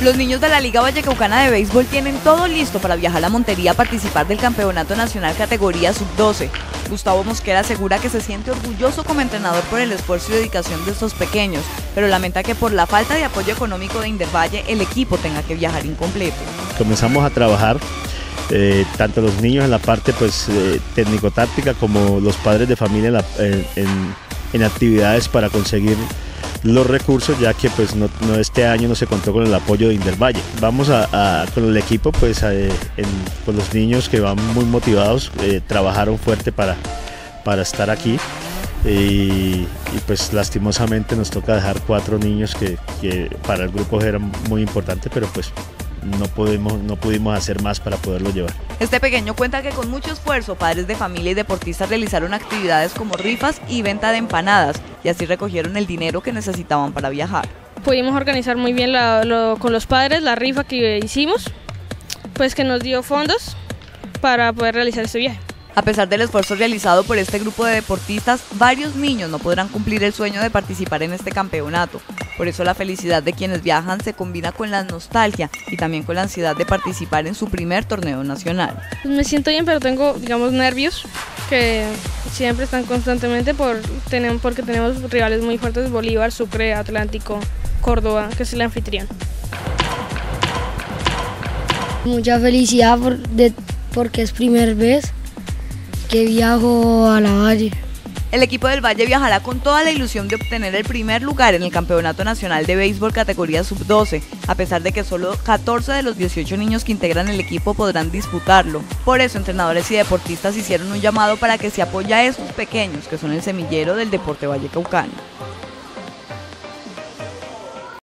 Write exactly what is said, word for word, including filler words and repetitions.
Los niños de la Liga Vallecaucana de Béisbol tienen todo listo para viajar a Montería a participar del Campeonato Nacional Categoría Sub doce. Gustavo Mosquera asegura que se siente orgulloso como entrenador por el esfuerzo y dedicación de estos pequeños, pero lamenta que por la falta de apoyo económico de Indervalle el equipo tenga que viajar incompleto. Comenzamos a trabajar, eh, tanto los niños en la parte pues, eh, técnico-táctica como los padres de familia en, la, en, en, en actividades para conseguir los recursos, ya que pues no, no este año no se contó con el apoyo de Indervalle. Vamos a, a con el equipo, pues a, en, con los niños que van muy motivados, eh, trabajaron fuerte para, para estar aquí y, y pues lastimosamente nos toca dejar cuatro niños que, que para el grupo eran muy importantes, pero pues no pudimos, no pudimos hacer más para poderlo llevar. Este pequeño cuenta que con mucho esfuerzo padres de familia y deportistas realizaron actividades como rifas y venta de empanadas y así recogieron el dinero que necesitaban para viajar. Pudimos organizar muy bien la, lo, con los padres la rifa que hicimos, pues que nos dio fondos para poder realizar este viaje. A pesar del esfuerzo realizado por este grupo de deportistas, varios niños no podrán cumplir el sueño de participar en este campeonato. Por eso la felicidad de quienes viajan se combina con la nostalgia y también con la ansiedad de participar en su primer torneo nacional. Me siento bien, pero tengo, digamos, nervios que siempre están constantemente por, porque tenemos rivales muy fuertes: Bolívar, Sucre, Atlántico, Córdoba, que es el anfitrión. Mucha felicidad por, de, porque es primera vez que viajo a la Valle. El equipo del Valle viajará con toda la ilusión de obtener el primer lugar en el Campeonato Nacional de Béisbol categoría sub doce, a pesar de que solo catorce de los dieciocho niños que integran el equipo podrán disputarlo. Por eso entrenadores y deportistas hicieron un llamado para que se apoye a estos pequeños que son el semillero del deporte vallecaucano.